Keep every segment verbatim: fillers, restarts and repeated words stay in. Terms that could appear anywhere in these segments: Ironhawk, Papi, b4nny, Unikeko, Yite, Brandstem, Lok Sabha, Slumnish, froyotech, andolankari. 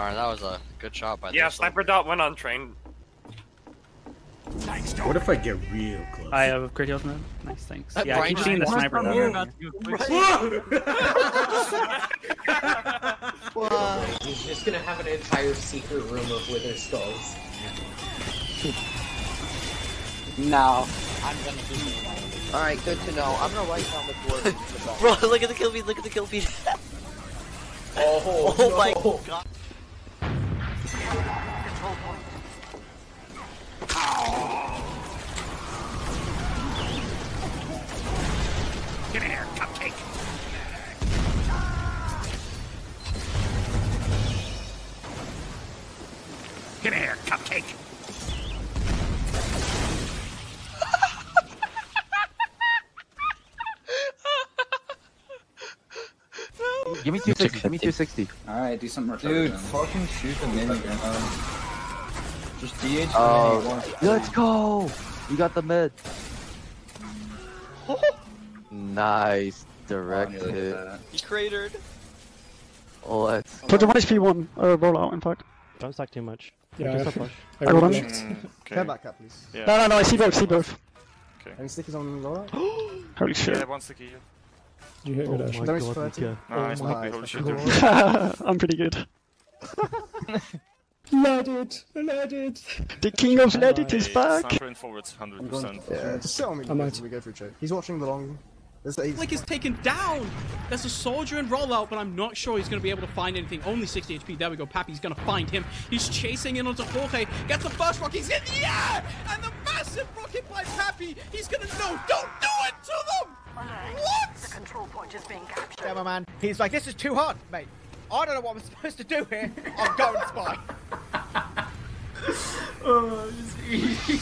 Car, that was a good shot by. Yeah, sniper dot went untrained. Thanks, what if I get real close? I have crit heals now. Nice, thanks. That yeah, I keep seeing the sniper dot. Well, he's just gonna have an entire secret room of wither skulls. No, I'm gonna be. Alright, good to know. I'm gonna write down the dwarf. Bro, look at the kill feed, look at the kill feed. Oh, oh no. My god. Get in here, cupcake! Get in here, cupcake! Give me two sixty, give me two sixty. Alright, do some more. Dude, fucking shoot the minigun. Um, just D H. Oh, let's go! You got the mid. Nice. Direct oh, hit. He cratered. Let's. Put the H P one uh, roll out, in fact. Don't stack too much. Yeah, yeah. Push. I got him. Okay. They're back up, please. Yeah. No, no, no, I see both, see both. Okay. Any stickies on Laura? Holy shit. Yeah, one sticky. You hit oh your dash. My God, thirty. Nice, oh I'm pretty good. Leaded! Leaded! The king of Leaded is back! Sniper in forwards, one hundred percent. Yeah, just sit on me as we go through check. He's watching the long... Flick is taken down! There's a soldier in rollout, but I'm not sure he's going to be able to find anything. Only sixty H P, there we go, Pappy's going to find him. He's chasing in onto Jorge, gets the first rock, he's in the air! And the massive rocket by Pappy, he's going to know, don't do it to them! What? The control point is being captured. Yeah, my man, he's like, this is too hard, mate. I don't know what I'm supposed to do here. I'm going spy. Oh, just easy.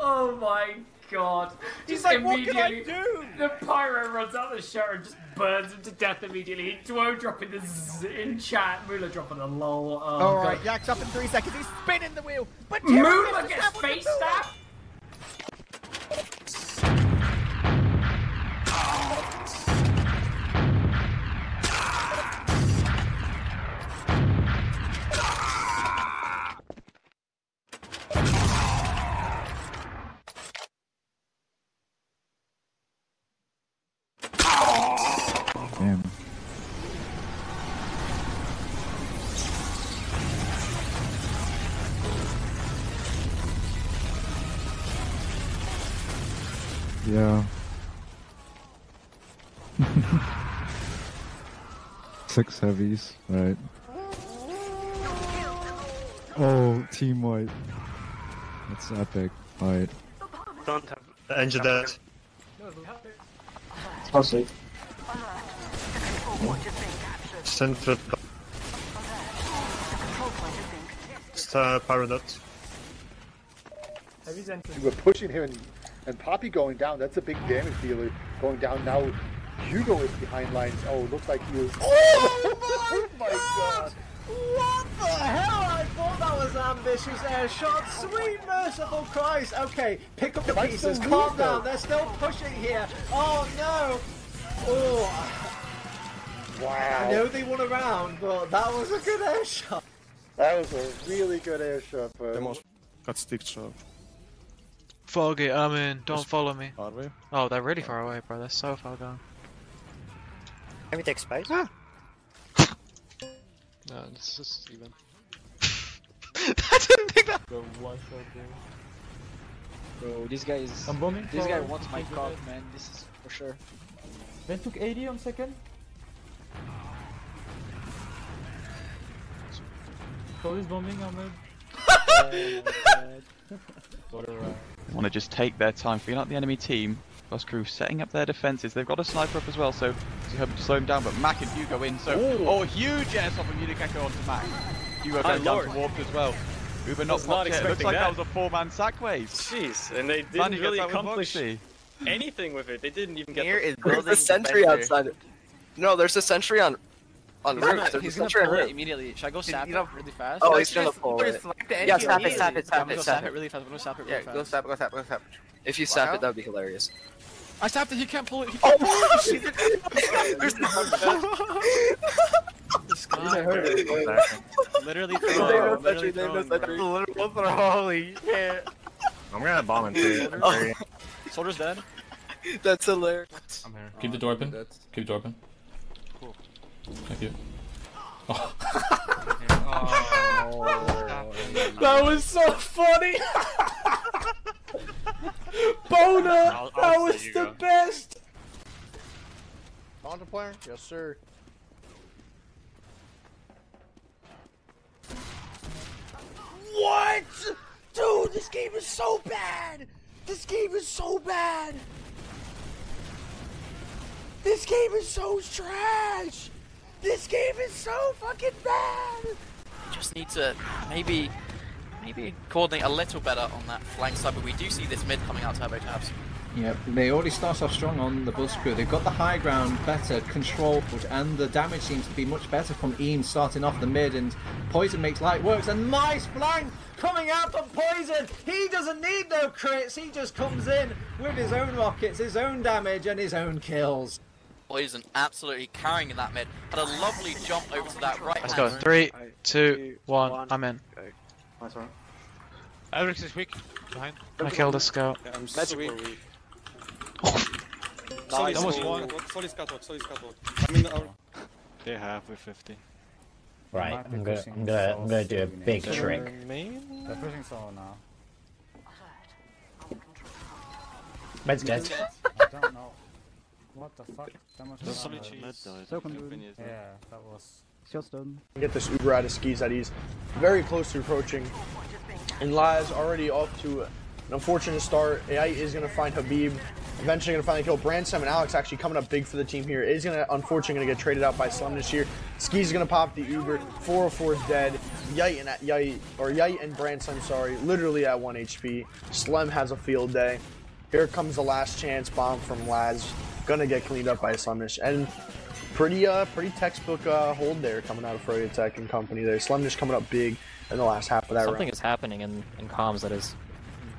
Oh my god. He's just like, what can I do? The pyro runs out of the shower and just burns him to death immediately. He won't drop in the z in chat. Moolah dropping a lol. Oh, alright, Yak's up in three seconds. He's spinning the wheel. But Moolah gets face stabbed. Yeah. Six heavies, right. Oh, team white. That's epic fight. Don't have the engine dead. Possibly. Send for the uh, Paranut. We're pushing here and And Poppy going down, that's a big damage dealer. Going down now, Hugo is behind lines. Oh, it looks like he was... Oh my, oh my god! What the hell? I thought that was ambitious air shot. Sweet merciful Christ! Okay, pick up the Am pieces, calm down, though? They're still pushing here. Oh no! Oh. Wow. I know they won a round, but that was a good air shot. That was a really good air shot, but... Most... That's stick shot. Foggy, I'm in. Don't follow me. Are we? Oh, they're really far away, bro. They're so far gone. Can we take space? Ah. No, this is even. I didn't think that. The one shot game. Bro, this guy is. I'm bombing. This guy wants my cock, man. This is for sure. They took eighty on second. Cole is bombing. I'm in. They want to just take their time, feeling out the enemy team. Plus crew setting up their defenses. They've got a sniper up as well, so you hope to slow him down. But Mac and Hugo in, so Ooh. oh, huge air stop from Unikeko onto Mac. Hugo goes down to warped as well. Uber not popped it. It looks like that, that was a four-man sack wave. Jeez, and they didn't Manny really accomplish anything with it. They didn't even get. Here the is there's a sentry outside. No, there's a sentry on. On no, no, he's gonna pull it immediately. Should I go sap it really fast? Oh, he's gonna pull it. Yeah, sap it, sap it, sap it, sap it really fast. Go sap it, go sap it, go sap it. If you sap it, that would be hilarious. I stabbed it, he can't pull it. He can't oh, pull it. There's no one. Literally, throw, literally throwing literally holy shit. I'm gonna bomb him too. Oh. Soldier's dead. That's hilarious. I'm here. Keep the door open. That's... Keep the door open. Cool. Thank you. Oh. Oh. That was so funny! Bona! I'll, I'll that was the go. best! Contemplator? Yes, sir. What?! Dude, this game is so bad! This game is so bad! This game is so trash! This game is so fucking bad! Just need to maybe maybe coordinate a little better on that flank side, but we do see this mid coming out turbo tabs. Yeah, they already start off strong on the buzz crew. They've got the high ground better controlled, and the damage seems to be much better from Eames starting off the mid, and Poison makes light works. And nice flank coming out from Poison! He doesn't need no crits, he just comes in with his own rockets, his own damage, and his own kills. Poison absolutely carrying in that mid. Had a lovely jump over to that right. Let's go. Three, two, one, I'm in. Okay. Nice one. Eric's is weak. Behind. I killed a scout. Yeah, I'm super weak. weak. Solid catwalk, solid catwalk. I mean, they have with fifty. Right, I'm gonna, I'm gonna, I'm gonna do a big trick. They're pushing solo now. Med's dead. I don't know. What the fuck? That much was solid cheese. Med died. So yeah, that was. Just done. Get this Uber out of skis at ease. Very close to approaching. And Laz already off to an unfortunate start. A I is gonna find Habib. Eventually gonna finally kill Brandstem, and Alex actually coming up big for the team here. It is gonna unfortunately gonna get traded out by Slumnish here. Skis is gonna pop the Uber. four oh four is dead. Yite and Yite or Yite and Brandstem, sorry, literally at one H P. Slem has a field day. Here comes the last chance bomb from Laz. Gonna get cleaned up by Slumnish. And pretty uh pretty textbook uh hold there coming out of froyotech and company there. Slumnish coming up big in the last half of that round. Something is happening in, in comms that is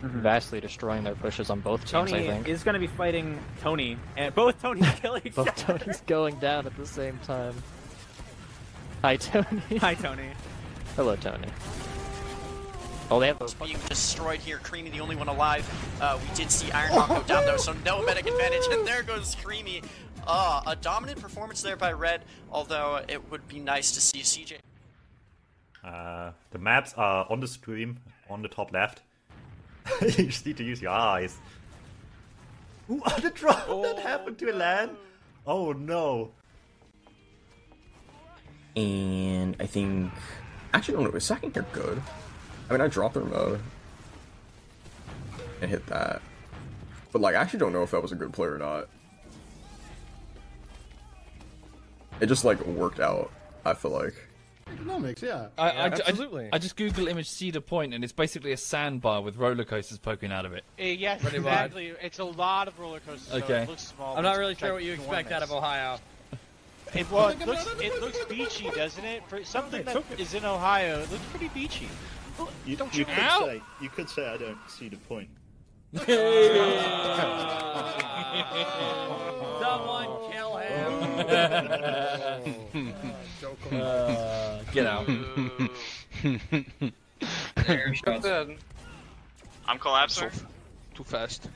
Mm-hmm. vastly destroying their pushes on both teams, Tony I think. is going to be fighting Tony, and both Tony's killing Both Tony's going down at the same time. Hi, Tony. Hi, Tony. Hello, Tony. Oh, they have those being destroyed here. Creamy, the only one alive. Uh, we did see Ironhawk go down, though, so no medic advantage, and there goes Creamy. Uh, a dominant performance there by Red, although it would be nice to see C J. Uh, the maps are on the stream, on the top left. You just need to use your eyes. Ooh, the drop oh, that happened to Elan. No. Oh no. And I think... Actually, no, it was second kick good. I mean, I dropped their mode. And hit that. But like, I actually don't know if that was a good play or not. It just like worked out, I feel like. Economics, yeah. I, yeah I, absolutely. I, I just Google image see the point, and it's basically a sandbar with roller coasters poking out of it. Uh, yes, Pretty exactly. Wide. It's a lot of roller coasters. Okay. So it looks small. I'm not really sure what you expect out of Ohio. It, well, it looks it looks beachy, doesn't it? For something that is in Ohio, it looks pretty beachy. You, don't you, you could know? say you could say I don't see the point. Someone kill him. Uh, get out. I'm collapsing. So too fast.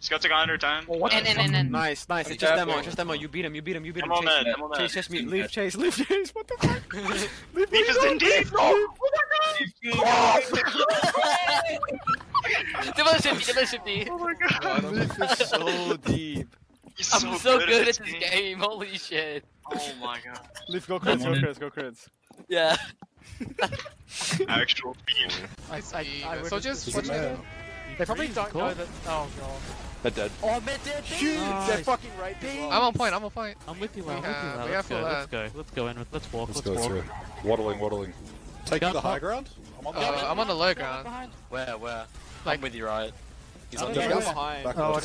Scout took one hundred time. Oh, what in, in, in, in. Nice, nice. It's just demo, just demo. You beat him, you beat him, you beat him. I'm chase, I'm chase, chase me. Leave, chase, leave, chase. What the fuck? Leave, leave is indeed. Oh my god. Double shifty, double shifty. Oh my god. Leaf is so deep. He's so I'm so good, good at this game. game, holy shit. Oh my god. Leaf, go crits, go crits, go crits. Yeah. Actual beam. I, I, I so just, what they They probably don't cool. know that. Oh god. They're dead. Oh, they're dead. Dude, nice. They're fucking right there. I'm on point, I'm on point. I'm with you, I'm with you. Now. Let's go, let's go. Let's go in with, let's walk, let's, let's go walk. Through. Waddling, waddling. Take the high ground? I'm on the, uh, I'm on the low ground. Behind. Where, where? Like, I'm with you, right? He's on the behind. Oh, I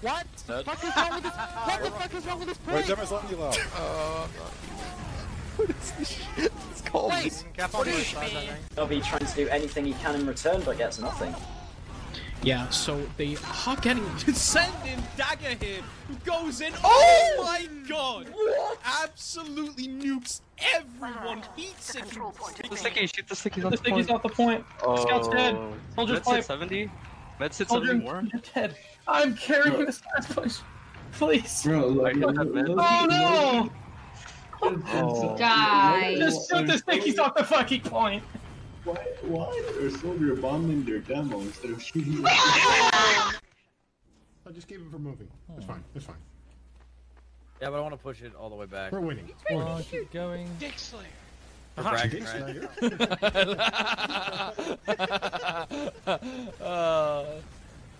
What? What the fuck is wrong with this? What the fuck is wrong with this play? Wait, Demo's letting you low. Uh, what is this shit? It's called. Wait, what do you mean? L V tries to do anything he can in return, but gets nothing. Yeah, so they are getting descending dagger hit, who goes in. Oh, oh my god! What? Absolutely nukes everyone. Heats it. Shoot the sticky. Shoot the sticky. The sticky's off the point. Oh. Scout's dead. Soldier's pipe. seventy. Med sit seventy more. You're dead. I'm carrying bro. This last push. Please. Bro, like, oh no! Oh. Die. Just shoot the stickies off the fucking point. Why, why are Soldier bombing their demo instead of shooting? I just gave him for moving. Oh. It's fine. It's fine. Yeah, but I want to push it all the way back. We're winning. We're winning. Oh, keep going. Dick Slayer. We're bragging, right? uh,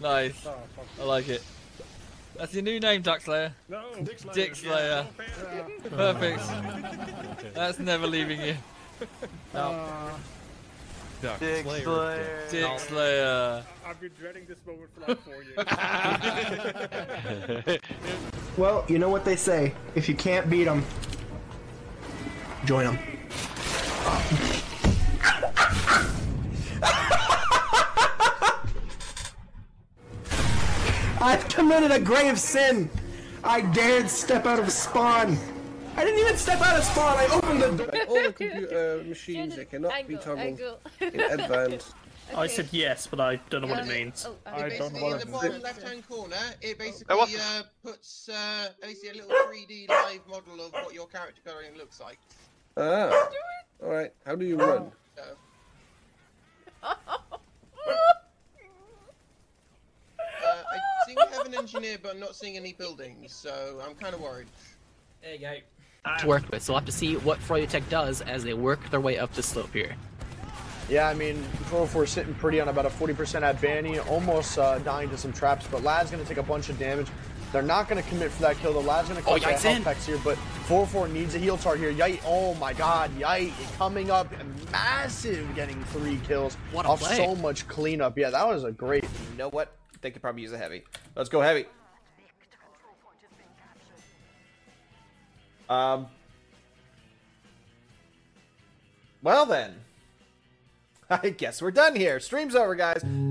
nice. Oh, I like it. That's your new name, Duck Slayer. No. Dick Slayer. Dick Slayer. Yeah, no perfect. That's never leaving you. No. Uh, Duck Dick Slayer. Slayer. Dick Slayer. I've been dreading this moment for like four years. Well, you know what they say. If you can't beat them, join them. I've committed a grave sin. I dared step out of spawn. I didn't even step out of spawn, I opened the door! All the computer uh, machines that cannot angle, be toggled in advance. Okay. I said yes, but I don't know what um, it means. Oh, I don't know what it means. In the bottom left-hand corner, it basically uh, puts uh, basically a little three D live model of what your character coloring looks like. Ah. Alright, how do you run? Uh, I seem to have an engineer, but I'm not seeing any buildings, so I'm kind of worried. There you go. To work with, so we'll have to see what froyotech does as they work their way up the slope here. Yeah, I mean, four oh four sitting pretty on about a forty percent at Banny, almost uh, dying to some traps, but Lad's going to take a bunch of damage. They're not going to commit for that kill. The Lad's going to commit for health packs here, but four oh four needs a heal target here. Yite, oh my god, Yite coming up massive, getting three kills. What a play. So much cleanup. Yeah, that was a great... You know what? They could probably use a heavy. Let's go heavy. Um, well then, I guess we're done here. Stream's over, guys.